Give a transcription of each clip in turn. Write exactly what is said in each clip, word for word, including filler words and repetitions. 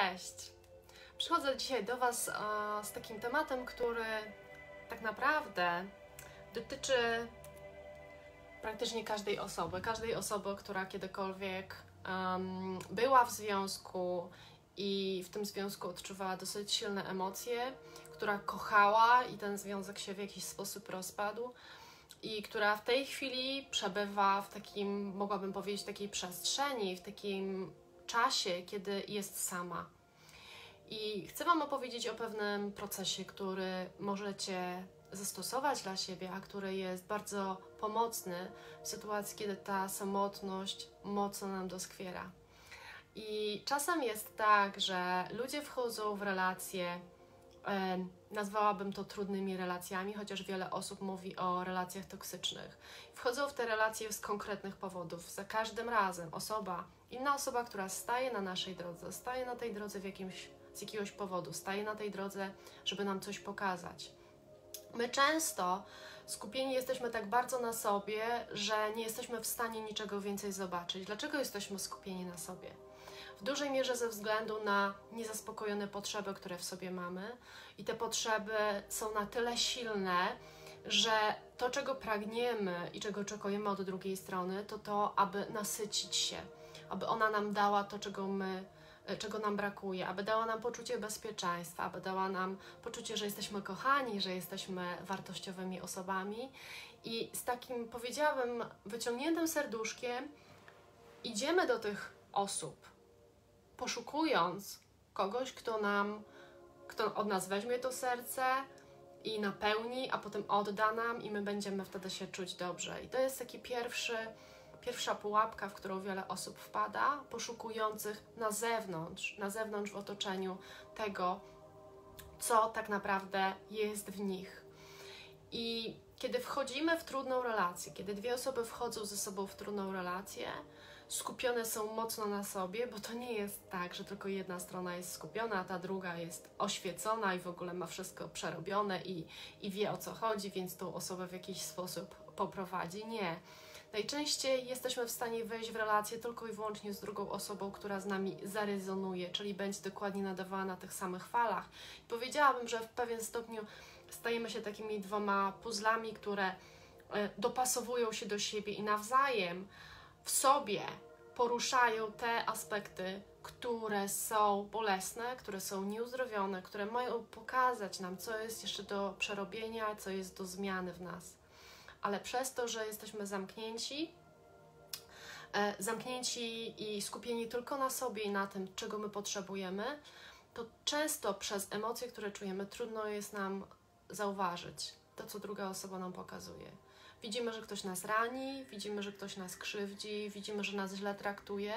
Cześć! Przychodzę dzisiaj do Was z takim tematem, który tak naprawdę dotyczy praktycznie każdej osoby, każdej osoby, która kiedykolwiek um, była w związku i w tym związku odczuwała dosyć silne emocje, która kochała i ten związek się w jakiś sposób rozpadł i która w tej chwili przebywa w takim, mogłabym powiedzieć, takiej przestrzeni, w takim czasie, kiedy jest sama. I chcę Wam opowiedzieć o pewnym procesie, który możecie zastosować dla siebie, a który jest bardzo pomocny w sytuacji, kiedy ta samotność mocno nam doskwiera. I czasem jest tak, że ludzie wchodzą w relacje, nazwałabym to trudnymi relacjami, chociaż wiele osób mówi o relacjach toksycznych. Wchodzą w te relacje z konkretnych powodów. Za każdym razem osoba, inna osoba, która staje na naszej drodze, staje na tej drodze w jakimś, z jakiegoś powodu, staje na tej drodze, żeby nam coś pokazać. My często skupieni jesteśmy tak bardzo na sobie, że nie jesteśmy w stanie niczego więcej zobaczyć. Dlaczego jesteśmy skupieni na sobie? W dużej mierze ze względu na niezaspokojone potrzeby, które w sobie mamy, i te potrzeby są na tyle silne, że to, czego pragniemy i czego oczekujemy od drugiej strony, to to, aby nasycić się, aby ona nam dała to, czego my, czego nam brakuje, aby dała nam poczucie bezpieczeństwa, aby dała nam poczucie, że jesteśmy kochani, że jesteśmy wartościowymi osobami. I z takim, powiedziałabym, wyciągniętym serduszkiem idziemy do tych osób, poszukując kogoś, kto nam, kto od nas weźmie to serce i napełni, a potem odda nam i my będziemy wtedy się czuć dobrze. I to jest taki pierwszy, pierwsza pułapka, w którą wiele osób wpada, poszukujących na zewnątrz, na zewnątrz w otoczeniu tego, co tak naprawdę jest w nich. I kiedy wchodzimy w trudną relację, kiedy dwie osoby wchodzą ze sobą w trudną relację, skupione są mocno na sobie, bo to nie jest tak, że tylko jedna strona jest skupiona, a ta druga jest oświecona i w ogóle ma wszystko przerobione i, i wie, o co chodzi, więc tą osobę w jakiś sposób poprowadzi. Nie. Najczęściej jesteśmy w stanie wejść w relację tylko i wyłącznie z drugą osobą, która z nami zarezonuje, czyli będzie dokładnie nadawała na tych samych falach. I powiedziałabym, że w pewien stopniu stajemy się takimi dwoma puzzlami, które dopasowują się do siebie i nawzajem w sobie poruszają te aspekty, które są bolesne, które są nieuzdrowione, które mają pokazać nam, co jest jeszcze do przerobienia, co jest do zmiany w nas. Ale przez to, że jesteśmy zamknięci, zamknięci i skupieni tylko na sobie i na tym, czego my potrzebujemy, to często przez emocje, które czujemy, trudno jest nam zauważyć to, co druga osoba nam pokazuje. Widzimy, że ktoś nas rani, widzimy, że ktoś nas krzywdzi, widzimy, że nas źle traktuje,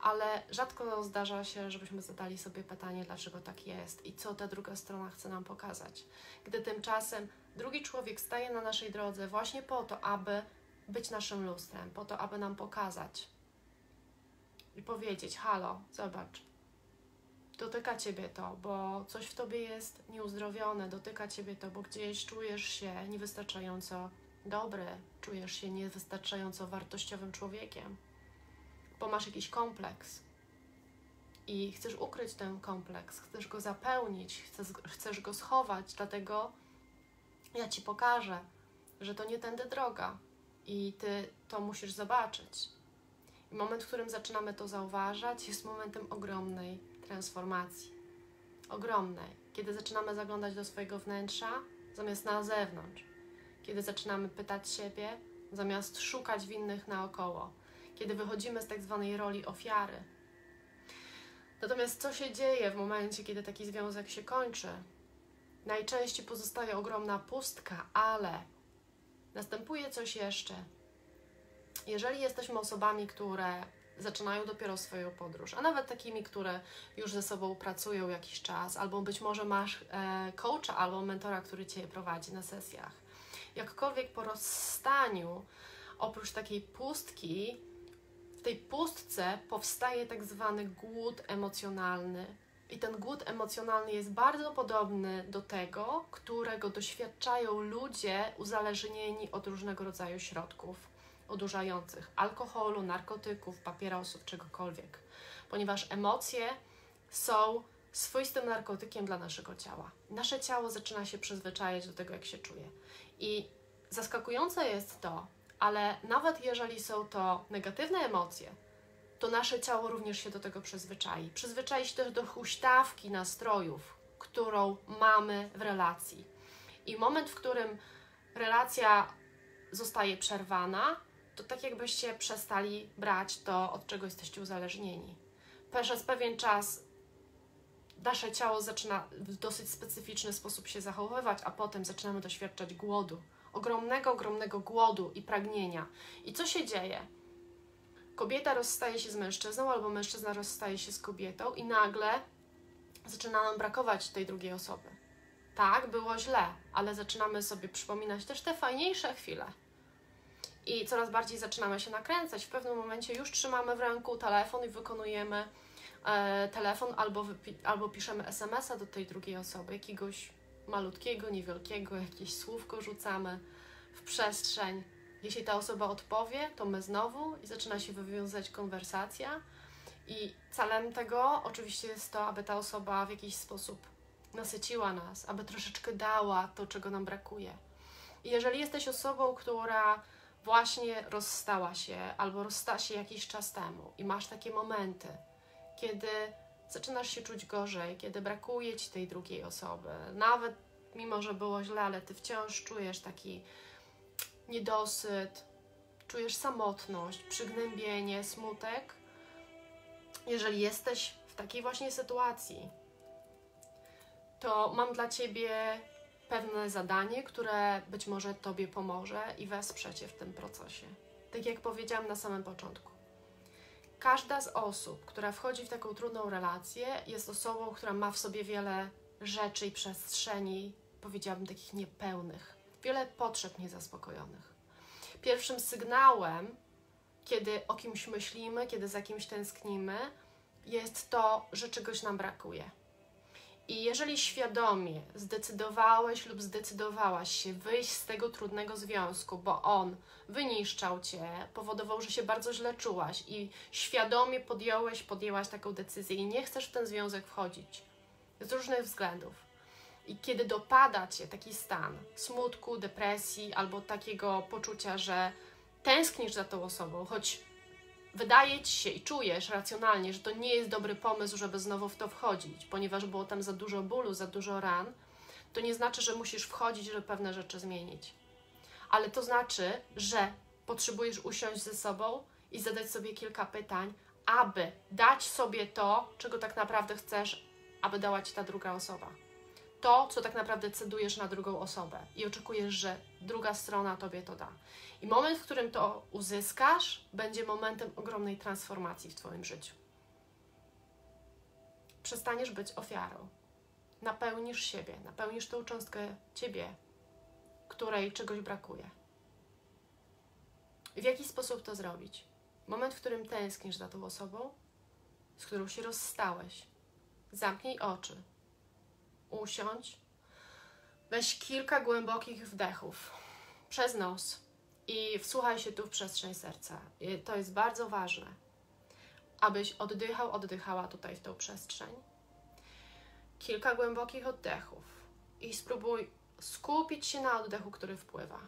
ale rzadko zdarza się, żebyśmy zadali sobie pytanie, dlaczego tak jest i co ta druga strona chce nam pokazać. Gdy tymczasem drugi człowiek staje na naszej drodze właśnie po to, aby być naszym lustrem, po to, aby nam pokazać i powiedzieć: halo, zobacz, dotyka Ciebie to, bo coś w Tobie jest nieuzdrowione, dotyka Ciebie to, bo gdzieś czujesz się niewystarczająco dobry, czujesz się niewystarczająco wartościowym człowiekiem, bo masz jakiś kompleks i chcesz ukryć ten kompleks, chcesz go zapełnić, chcesz, chcesz go schować, dlatego ja Ci pokażę, że to nie tędy droga i Ty to musisz zobaczyć. I moment, w którym zaczynamy to zauważać, jest momentem ogromnej transformacji. Ogromnej. Kiedy zaczynamy zaglądać do swojego wnętrza, zamiast na zewnątrz. Kiedy zaczynamy pytać siebie, zamiast szukać winnych naokoło. Kiedy wychodzimy z tak zwanej roli ofiary. Natomiast co się dzieje w momencie, kiedy taki związek się kończy? Najczęściej pozostaje ogromna pustka, ale następuje coś jeszcze. Jeżeli jesteśmy osobami, które zaczynają dopiero swoją podróż, a nawet takimi, które już ze sobą pracują jakiś czas, albo być może masz e, coacha albo mentora, który Cię prowadzi na sesjach. Jakkolwiek po rozstaniu, oprócz takiej pustki, w tej pustce powstaje tak zwany głód emocjonalny. I ten głód emocjonalny jest bardzo podobny do tego, którego doświadczają ludzie uzależnieni od różnego rodzaju środków odurzających, alkoholu, narkotyków, papierosów, czegokolwiek. Ponieważ emocje są swoistym narkotykiem dla naszego ciała. Nasze ciało zaczyna się przyzwyczajać do tego, jak się czuje. I zaskakujące jest to, ale nawet jeżeli są to negatywne emocje, to nasze ciało również się do tego przyzwyczai. Przyzwyczai się też do huśtawki nastrojów, którą mamy w relacji. I moment, w którym relacja zostaje przerwana, to tak jakbyście przestali brać to, od czego jesteście uzależnieni. Przez pewien czas nasze ciało zaczyna w dosyć specyficzny sposób się zachowywać, a potem zaczynamy doświadczać głodu. Ogromnego, ogromnego głodu i pragnienia. I co się dzieje? Kobieta rozstaje się z mężczyzną albo mężczyzna rozstaje się z kobietą i nagle zaczyna nam brakować tej drugiej osoby. Tak, było źle, ale zaczynamy sobie przypominać też te fajniejsze chwile. I coraz bardziej zaczynamy się nakręcać. W pewnym momencie już trzymamy w ręku telefon i wykonujemy e, telefon albo, albo piszemy es em es a do tej drugiej osoby, jakiegoś malutkiego, niewielkiego, jakieś słówko rzucamy w przestrzeń. Jeśli ta osoba odpowie, to my znowu i zaczyna się wywiązać konwersacja. I celem tego oczywiście jest to, aby ta osoba w jakiś sposób nasyciła nas, aby troszeczkę dała to, czego nam brakuje. I jeżeli jesteś osobą, która właśnie rozstała się albo rozstała się jakiś czas temu i masz takie momenty, kiedy zaczynasz się czuć gorzej, kiedy brakuje Ci tej drugiej osoby, nawet mimo, że było źle, ale Ty wciąż czujesz taki niedosyt, czujesz samotność, przygnębienie, smutek. Jeżeli jesteś w takiej właśnie sytuacji, to mam dla Ciebie pewne zadanie, które być może Tobie pomoże i wesprze Cię w tym procesie. Tak jak powiedziałam na samym początku. Każda z osób, która wchodzi w taką trudną relację, jest osobą, która ma w sobie wiele rzeczy i przestrzeni, powiedziałabym takich niepełnych, wiele potrzeb niezaspokojonych. Pierwszym sygnałem, kiedy o kimś myślimy, kiedy za kimś tęsknimy, jest to, że czegoś nam brakuje. I jeżeli świadomie zdecydowałeś lub zdecydowałaś się wyjść z tego trudnego związku, bo on wyniszczał Cię, powodował, że się bardzo źle czułaś i świadomie podjąłeś, podjęłaś taką decyzję i nie chcesz w ten związek wchodzić z różnych względów. I kiedy dopada Cię taki stan smutku, depresji albo takiego poczucia, że tęsknisz za tą osobą, choć wydaje Ci się i czujesz racjonalnie, że to nie jest dobry pomysł, żeby znowu w to wchodzić, ponieważ było tam za dużo bólu, za dużo ran, to nie znaczy, że musisz wchodzić, żeby pewne rzeczy zmienić. Ale to znaczy, że potrzebujesz usiąść ze sobą i zadać sobie kilka pytań, aby dać sobie to, czego tak naprawdę chcesz, aby dała Ci ta druga osoba. To, co tak naprawdę decydujesz na drugą osobę i oczekujesz, że druga strona Tobie to da. I moment, w którym to uzyskasz, będzie momentem ogromnej transformacji w Twoim życiu. Przestaniesz być ofiarą. Napełnisz siebie, napełnisz tą cząstkę Ciebie, której czegoś brakuje. I w jaki sposób to zrobić? Moment, w którym tęsknisz za tą osobą, z którą się rozstałeś. Zamknij oczy. Usiądź, weź kilka głębokich wdechów przez nos i wsłuchaj się tu w przestrzeń serca. I to jest bardzo ważne, abyś oddychał, oddychała tutaj w tą przestrzeń. Kilka głębokich oddechów i spróbuj skupić się na oddechu, który wpływa.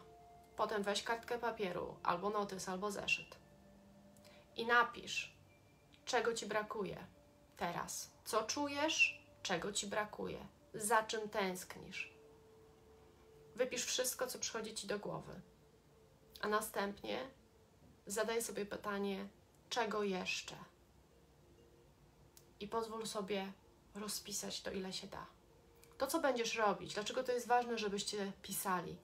Potem weź kartkę papieru, albo notes, albo zeszyt i napisz, czego Ci brakuje teraz, co czujesz, czego Ci brakuje. Za czym tęsknisz. Wypisz wszystko, co przychodzi Ci do głowy, a następnie zadaj sobie pytanie, czego jeszcze? I pozwól sobie rozpisać to, ile się da. To, co będziesz robić, dlaczego to jest ważne, żebyście pisali.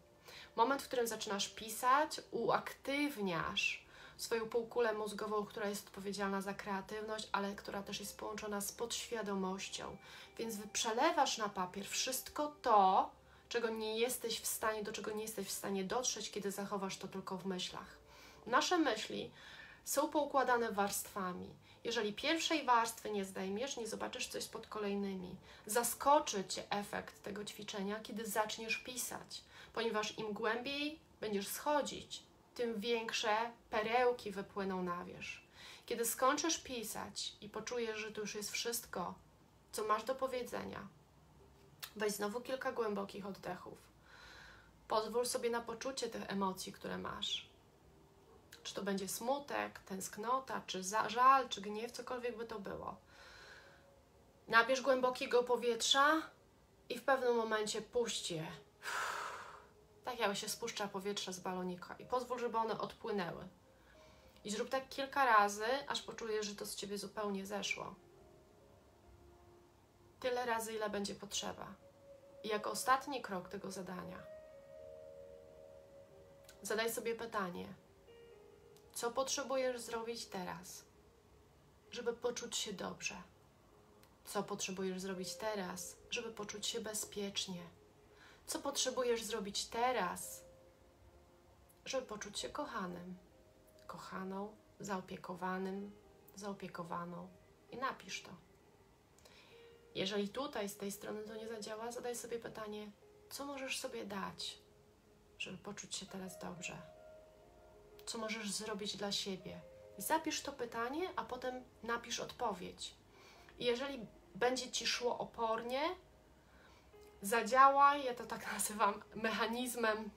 Moment, w którym zaczynasz pisać, uaktywniasz swoją półkulę mózgową, która jest odpowiedzialna za kreatywność, ale która też jest połączona z podświadomością. Więc przelewasz na papier wszystko to, czego nie jesteś w stanie, do czego nie jesteś w stanie dotrzeć, kiedy zachowasz to tylko w myślach. Nasze myśli są poukładane warstwami. Jeżeli pierwszej warstwy nie zdejmiesz, nie zobaczysz coś pod kolejnymi. Zaskoczy Cię efekt tego ćwiczenia, kiedy zaczniesz pisać, ponieważ im głębiej będziesz schodzić, tym większe perełki wypłyną na wierzch. Kiedy skończysz pisać i poczujesz, że to już jest wszystko, co masz do powiedzenia. Weź znowu kilka głębokich oddechów. Pozwól sobie na poczucie tych emocji, które masz. Czy to będzie smutek, tęsknota, czy żal, czy gniew, cokolwiek by to było. Nabierz głębokiego powietrza i w pewnym momencie puść je. Tak jakby się spuszcza powietrze z balonika i pozwól, żeby one odpłynęły. I zrób tak kilka razy, aż poczujesz, że to z Ciebie zupełnie zeszło. Tyle razy, ile będzie potrzeba. I jako ostatni krok tego zadania zadaj sobie pytanie, co potrzebujesz zrobić teraz, żeby poczuć się dobrze? Co potrzebujesz zrobić teraz, żeby poczuć się bezpiecznie? Co potrzebujesz zrobić teraz, żeby poczuć się kochanym, kochaną, zaopiekowanym, zaopiekowaną i napisz to. Jeżeli tutaj, z tej strony to nie zadziała, zadaj sobie pytanie, co możesz sobie dać, żeby poczuć się teraz dobrze? Co możesz zrobić dla siebie? Zapisz to pytanie, a potem napisz odpowiedź. I jeżeli będzie Ci szło opornie, zadziałaj, ja to tak nazywam, mechanizmem,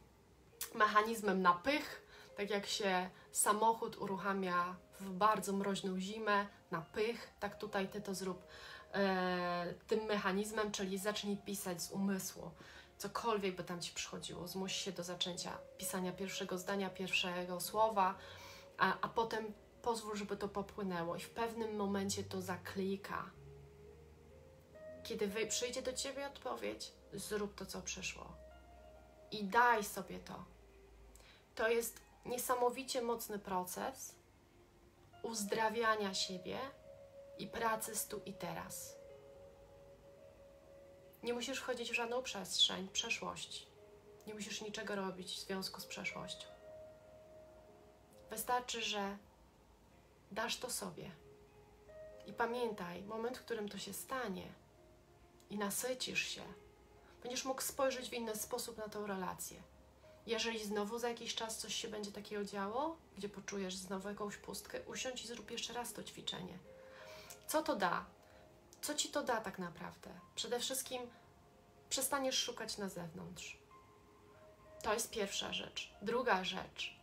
mechanizmem na pych, tak jak się samochód uruchamia w bardzo mroźną zimę, na pych, tak tutaj Ty to zrób e, tym mechanizmem, czyli zacznij pisać z umysłu. Cokolwiek by tam Ci przychodziło, zmuś się do zaczęcia pisania pierwszego zdania, pierwszego słowa, a, a potem pozwól, żeby to popłynęło i w pewnym momencie to zaklika. Kiedy wy, przyjdzie do Ciebie odpowiedź, zrób to, co przyszło. I daj sobie to. To jest niesamowicie mocny proces uzdrawiania siebie i pracy z tu i teraz. Nie musisz wchodzić w żadną przestrzeń, przeszłość. Nie musisz niczego robić w związku z przeszłością. Wystarczy, że dasz to sobie. I pamiętaj, moment, w którym to się stanie i nasycisz się, będziesz mógł spojrzeć w inny sposób na tą relację. Jeżeli znowu za jakiś czas coś się będzie takiego działo, gdzie poczujesz znowu jakąś pustkę, usiądź i zrób jeszcze raz to ćwiczenie. Co to da? Co Ci to da tak naprawdę? Przede wszystkim przestaniesz szukać na zewnątrz. To jest pierwsza rzecz. Druga rzecz.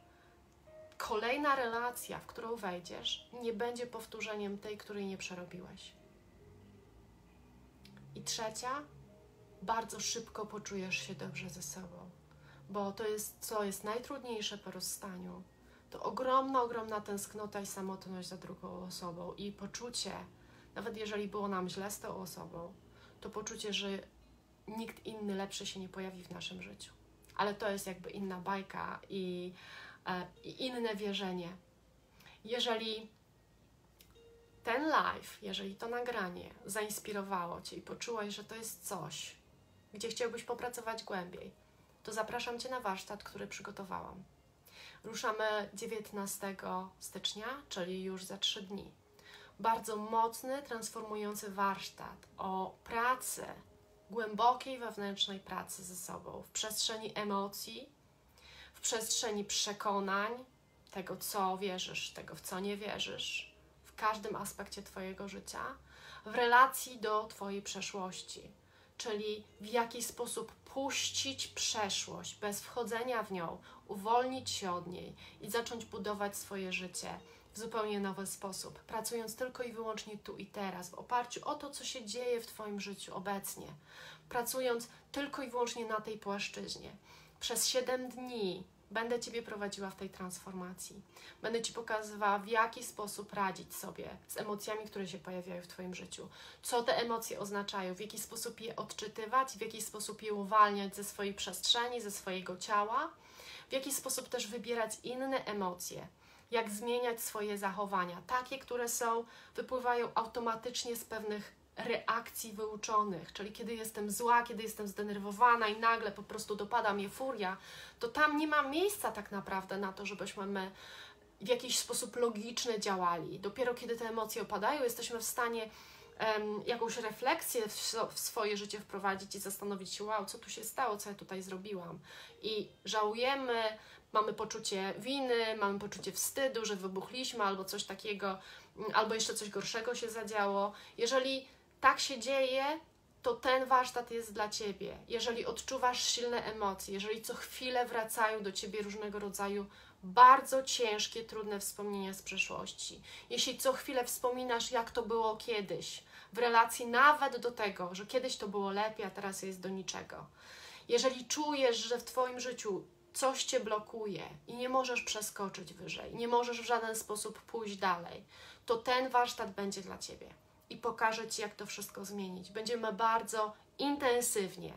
Kolejna relacja, w którą wejdziesz, nie będzie powtórzeniem tej, której nie przerobiłeś. I trzecia. Bardzo szybko poczujesz się dobrze ze sobą. Bo to jest, co jest najtrudniejsze po rozstaniu. To ogromna, ogromna tęsknota i samotność za drugą osobą. I poczucie, nawet jeżeli było nam źle z tą osobą, to poczucie, że nikt inny lepszy się nie pojawi w naszym życiu. Ale to jest jakby inna bajka i, e, i inne wierzenie. Jeżeli ten live, jeżeli to nagranie zainspirowało Cię i poczułaś, że to jest coś, gdzie chciałbyś popracować głębiej, to zapraszam Cię na warsztat, który przygotowałam. Ruszamy dziewiętnastego stycznia, czyli już za trzy dni. Bardzo mocny, transformujący warsztat o pracy, głębokiej wewnętrznej pracy ze sobą, w przestrzeni emocji, w przestrzeni przekonań, tego co wierzysz, tego w co nie wierzysz, w każdym aspekcie Twojego życia, w relacji do Twojej przeszłości, czyli w jaki sposób puścić przeszłość bez wchodzenia w nią, uwolnić się od niej i zacząć budować swoje życie w zupełnie nowy sposób, pracując tylko i wyłącznie tu i teraz, w oparciu o to, co się dzieje w Twoim życiu obecnie, pracując tylko i wyłącznie na tej płaszczyźnie. Przez siedem dni będę Ciebie prowadziła w tej transformacji. Będę Ci pokazywała, w jaki sposób radzić sobie z emocjami, które się pojawiają w Twoim życiu, co te emocje oznaczają, w jaki sposób je odczytywać, w jaki sposób je uwalniać ze swojej przestrzeni, ze swojego ciała, w jaki sposób też wybierać inne emocje, jak zmieniać swoje zachowania, takie, które są, wypływają automatycznie z pewnych reakcji wyuczonych, czyli kiedy jestem zła, kiedy jestem zdenerwowana i nagle po prostu dopada mnie furia, to tam nie ma miejsca tak naprawdę na to, żebyśmy my w jakiś sposób logiczny działali. Dopiero kiedy te emocje opadają, jesteśmy w stanie um, jakąś refleksję w, w swoje życie wprowadzić i zastanowić się, wow, co tu się stało, co ja tutaj zrobiłam. I żałujemy, mamy poczucie winy, mamy poczucie wstydu, że wybuchliśmy albo coś takiego, albo jeszcze coś gorszego się zadziało. Jeżeli tak się dzieje, to ten warsztat jest dla Ciebie. Jeżeli odczuwasz silne emocje, jeżeli co chwilę wracają do Ciebie różnego rodzaju bardzo ciężkie, trudne wspomnienia z przeszłości, jeśli co chwilę wspominasz, jak to było kiedyś, w relacji nawet do tego, że kiedyś to było lepiej, a teraz jest do niczego. Jeżeli czujesz, że w Twoim życiu coś Cię blokuje i nie możesz przeskoczyć wyżej, nie możesz w żaden sposób pójść dalej, to ten warsztat będzie dla Ciebie i pokaże Ci, jak to wszystko zmienić. Będziemy bardzo intensywnie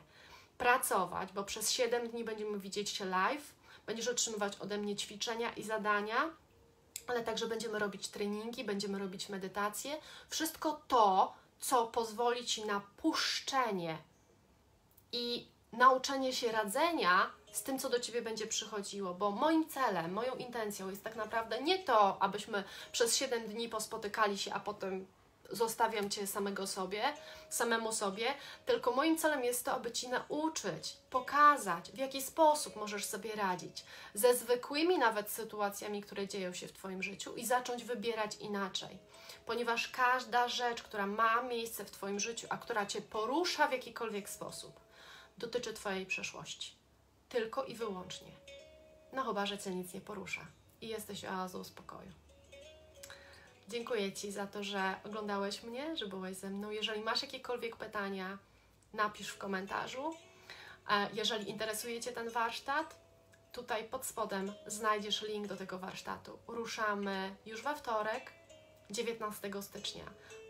pracować, bo przez siedem dni będziemy widzieć się live, będziesz otrzymywać ode mnie ćwiczenia i zadania, ale także będziemy robić treningi, będziemy robić medytacje. Wszystko to, co pozwoli Ci na puszczenie i nauczenie się radzenia z tym, co do Ciebie będzie przychodziło, bo moim celem, moją intencją jest tak naprawdę nie to, abyśmy przez siedem dni pospotykali się, a potem zostawiam Cię samego sobie, samemu sobie, tylko moim celem jest to, aby Ci nauczyć, pokazać, w jaki sposób możesz sobie radzić ze zwykłymi nawet sytuacjami, które dzieją się w Twoim życiu i zacząć wybierać inaczej, ponieważ każda rzecz, która ma miejsce w Twoim życiu, a która Cię porusza w jakikolwiek sposób, dotyczy Twojej przeszłości. Tylko i wyłącznie. No chyba, że Cię nic nie porusza i jesteś oazą spokoju. Dziękuję Ci za to, że oglądałeś mnie, że byłeś ze mną. Jeżeli masz jakiekolwiek pytania, napisz w komentarzu. Jeżeli interesuje Cię ten warsztat, tutaj pod spodem znajdziesz link do tego warsztatu. Ruszamy już we wtorek, dziewiętnastego stycznia.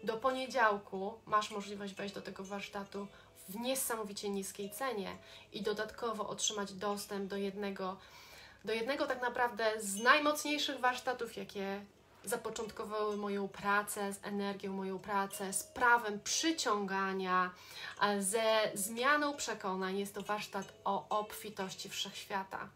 Do poniedziałku masz możliwość wejść do tego warsztatu w niesamowicie niskiej cenie i dodatkowo otrzymać dostęp do jednego, do jednego tak naprawdę z najmocniejszych warsztatów, jakie zapoczątkowały moją pracę z energią, moją pracę z prawem przyciągania, ze zmianą przekonań. Jest to warsztat o obfitości wszechświata,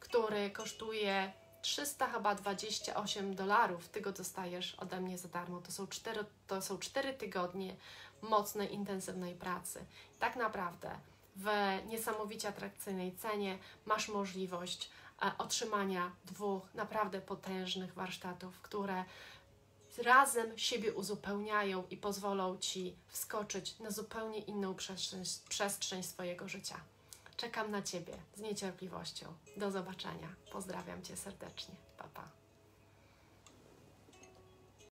który kosztuje trzysta chyba dwadzieścia osiem dolarów. Ty go dostajesz ode mnie za darmo. To są cztery, to są cztery tygodnie mocnej, intensywnej pracy. Tak naprawdę w niesamowicie atrakcyjnej cenie masz możliwość otrzymania dwóch naprawdę potężnych warsztatów, które razem siebie uzupełniają i pozwolą Ci wskoczyć na zupełnie inną przestrzeń, przestrzeń swojego życia. Czekam na Ciebie z niecierpliwością. Do zobaczenia. Pozdrawiam Cię serdecznie. Pa, pa.